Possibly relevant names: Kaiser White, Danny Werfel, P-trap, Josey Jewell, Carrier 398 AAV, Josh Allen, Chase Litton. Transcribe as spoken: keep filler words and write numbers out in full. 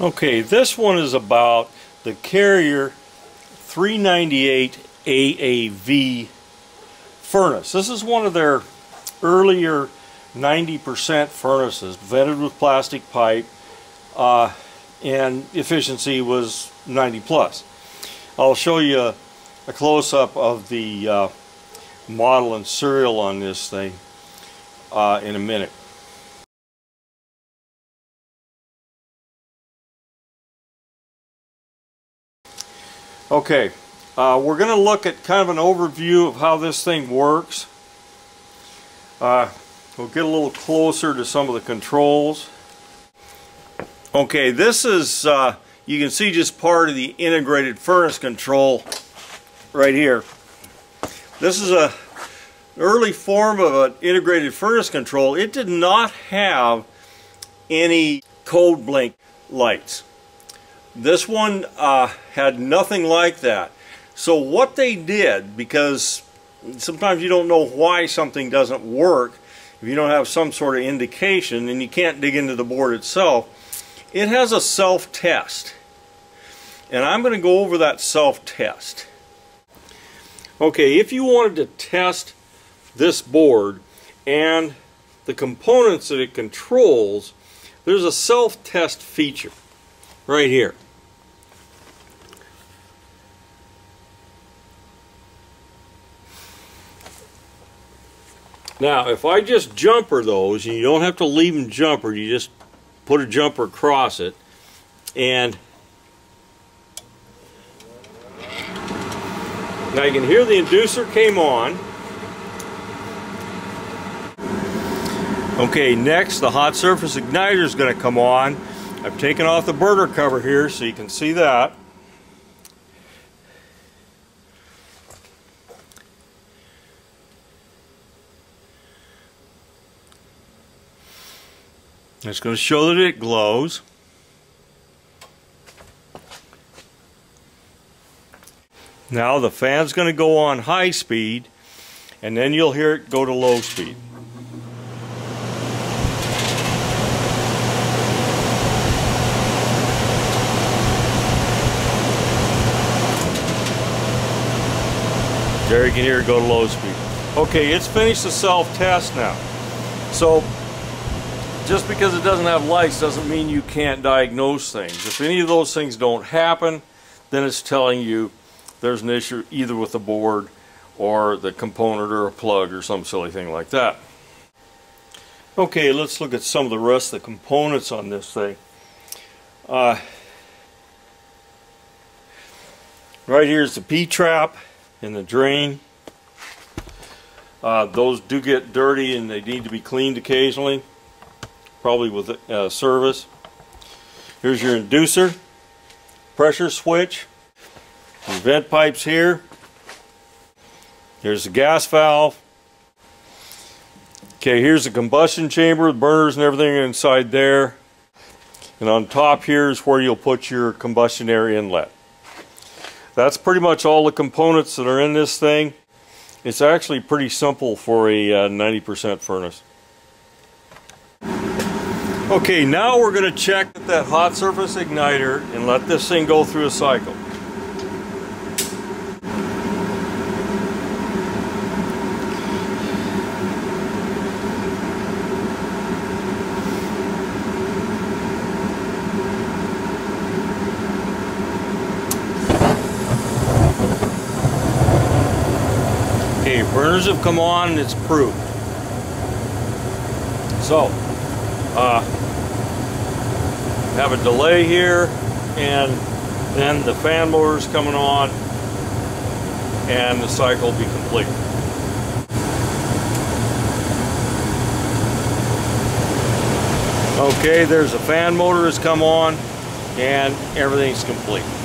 Okay, this one is about the Carrier three ninety-eight A A V furnace. This is one of their earlier ninety percent furnaces, vented with plastic pipe, uh, and efficiency was ninety plus. I'll show you a, a close-up of the uh, model and serial on this thing uh, in a minute. Okay, uh, we're going to look at kind of an overview of how this thing works. Uh, we'll get a little closer to some of the controls. Okay, this is, uh, you can see just part of the integrated furnace control right here. This is an early form of an integrated furnace control. It did not have any code blink lights. This one uh, had nothing like that. So what they did, because sometimes you don't know why something doesn't work if you don't have some sort of indication and you can't dig into the board itself, it has a self-test. And I'm going to go over that self-test. Okay, if you wanted to test this board and the components that it controls, there's a self-test feature right here. Now, if I just jumper those, and you don't have to leave them jumpered, you just put a jumper across it, and now you can hear the inducer came on. Okay, next the hot surface igniter is going to come on. I've taken off the burner cover here so you can see that. It's going to show that it glows. Now the fan's going to go on high speed, and then you'll hear it go to low speed. There you can hear it go to low speed. Okay, it's finished the self-test now. So, just because it doesn't have lights doesn't mean you can't diagnose things. If any of those things don't happen, then it's telling you there's an issue either with the board or the component or a plug or some silly thing like that. Okay, let's look at some of the rest of the components on this thing. Uh, right here is the P-trap in the drain. Uh, those do get dirty and they need to be cleaned occasionally, probably with uh, service. Here's your inducer, pressure switch, your vent pipes here. Here's the gas valve. Okay, here's the combustion chamber, the burners and everything inside there. And on top here is where you'll put your combustion air inlet. That's pretty much all the components that are in this thing. It's actually pretty simple for a uh, ninety percent furnace. Okay, now we're going to check that hot surface igniter and let this thing go through a cycle. Okay, burners have come on and it's proved. So, uh, have a delay here, and then the fan motor's coming on, and the cycle will be complete. Okay, there's the fan motor has come on, and everything's complete.